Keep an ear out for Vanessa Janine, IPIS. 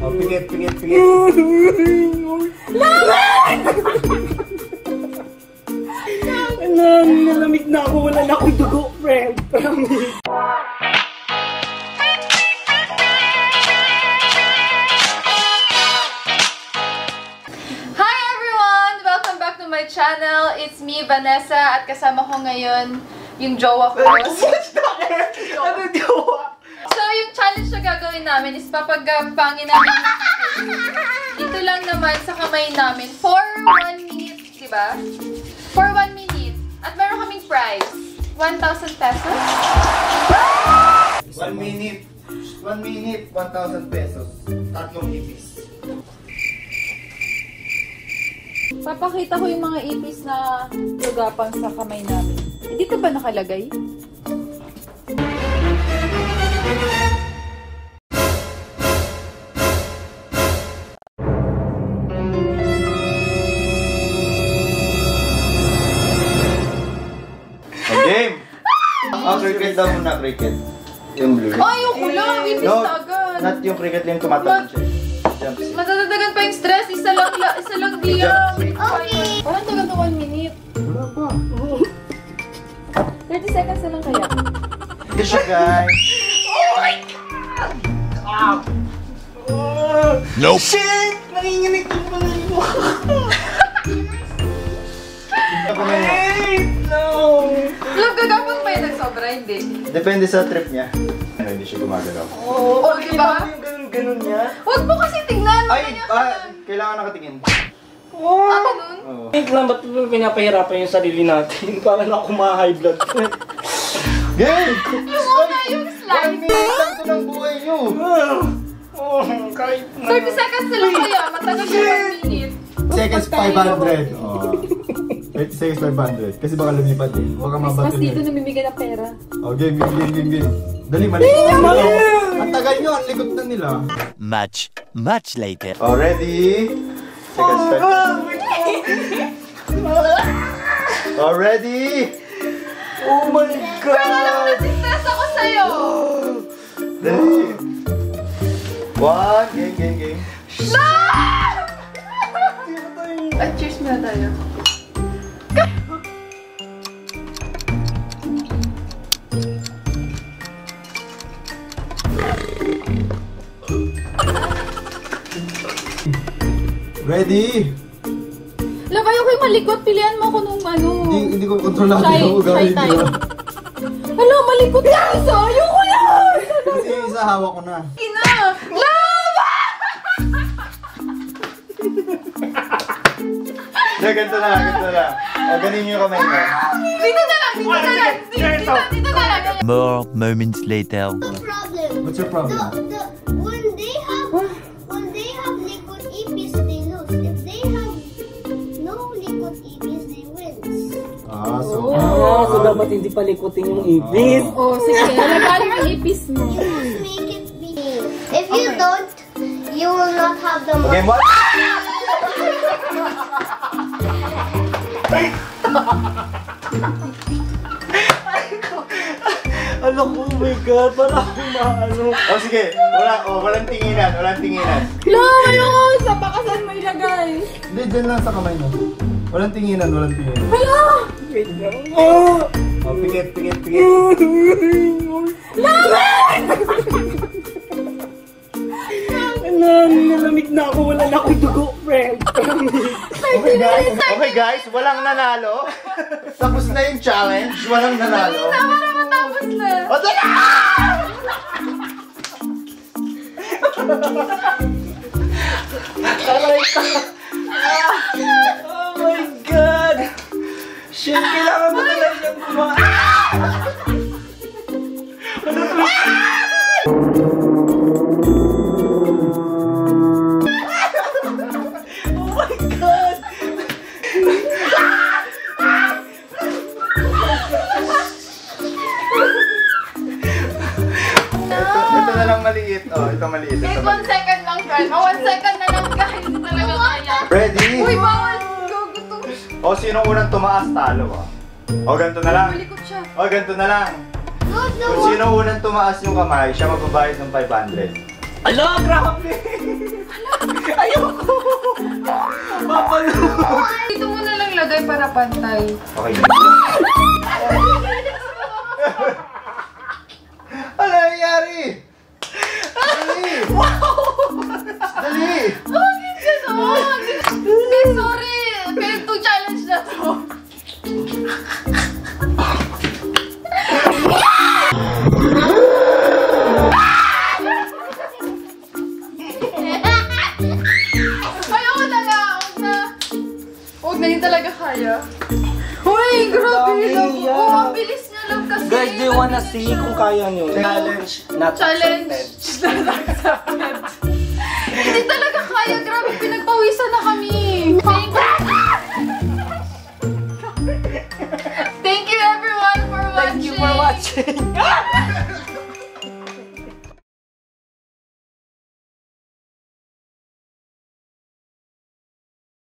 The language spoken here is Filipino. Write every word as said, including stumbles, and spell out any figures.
Oh, pingit, pingit, pingit. Laman! Nalamig na ako. Wala na akong dugo, friend. Hi everyone! Welcome back to my channel. It's me, Vanessa. At kasama ko ngayon yung jowa ko. What's that? Ano jowa? So, yung challenge na gagawin namin is papagpangin namin dito lang naman sa kamay namin for one minute, diba? For one minute. At meron kaming prize. one thousand pesos. one minute. one minute, one thousand pesos. Tatlong ipis. Papakita ko yung mga ipis na lugapan sa kamay namin. Hindi ka ba nakalagay? Cricket daw muna, cricket. Yung blue. Ay, yung kulang! Ipis no, na agad! Not yung cricket, yung tumatawin siya. Matatagan pa yung stress. Isa lang, isa lang diyan. Okay. Parang tagal na one minute. Wala pa. thirty seconds na lang kaya. Hindi siya, guys. Oh my God! Ow! Oh. Nope! Shit! Nanginginig yung balay mo. Wait! No! Love, gagapon pa yun ang sobra, hindi. Depende sa trip niya. Ano, hindi siya gumagalaw. Oo, oh, okay, diba? Yung ganun-ganun niya. Huwag mo kasi tingnan! Ay, ah, kailangan nakatingin. Oo! Ah, ganun? Oo. Wait lang, ba't pinapahirapan yung sarili natin? Para na ako ma-high blood. Game! Yung una, yung slide! one minute lang ito ng buhay niyo! Oo, kahit na... thirty seconds na lang kaya, matagal yung one minute. Seconds, five hundred. Oo. eight six five hundred. Kasi baka lumipad eh. Baka mabato niyo. Mas dito namimigay ng pera. Oh, game, game, game, game, game. Dali, mali. Ang tagal nyo, ang likod na nila. Much, much later. Oh, ready? Second start. Oh, ready? Oh my God! Pero alam na success ako sa'yo! Ready? One, game, game, game. No! At cheers na tayo. Ready? Love, ayaw ko yung malikot. Pilihan mo ako nung ano. Hindi, hindi ko kontrolado. Try, try tayo. Hello, malikot ka isa. Ayaw ko yan. Kasi isa, hawa ko na. Ina! Love! Love, ganito na, ganito na. O, ganin yung kamay na. Dito na lang, dito na lang. Dito, dito na lang. More moments later. What's your problem? What's your problem? The, the, when they have, when they have liquid ipis, they lose. If they have no liquid ipis, they win. Ah, so... Oh, ah, so dapat hindi palikutin yung ipis. Oh, sige. Nagaling yung ipis mo. You must make it big. If you okay. don't, you will not have the money. Okay, what? Alam ko, oh my God, parang maano. O sige, wala, oh, walang tinginan, walang tinginan. No, ayoko, sa bakasan mo ilagay. Hindi, dyan lang sa kamay mo. Walang tinginan, walang tinginan. Hello! Wait lang. Oh! Oh, pingit, pingit, pingit. Laman! Nalamig na ako, wala na akong dugo, friend. Okay guys, okay guys, walang nanalo. Tapos na yung challenge, walang nanalo. Tama na, matapos na. O, tala! Aray ka. Oh my God. Shit, kailangan mo talaga yung bumawa. Ano ito? Oh, ito maliit. Wait, ito maliit. one second lang, friend. Oh, one second na lang, guys. Talaga kaya. Ready? Uy, bawal. Go, go, go. Oh, sino unang tumaas, talo ah. Oh, ganito na lang. Malikot siya. Oh, ganito na lang. No, no. Kung sino unang tumaas yung kamay, siya magbabayad ng five hundred. Ala, grabe! pantay. Okay. Ano nangyari? Dali! Wow! Dali! Bakit gano'n? Hindi, sorry! Pero to challenge na to. Uy, grabe lang po. Ang bilis niya lang kasi. Guys, do you wanna see kung kaya niyo? Challenge. Not challenge. Not accepted. Hindi talaga kaya. Grabe, pinagpawisan na kami. Thank you. Thank you everyone for watching. Thank you for watching.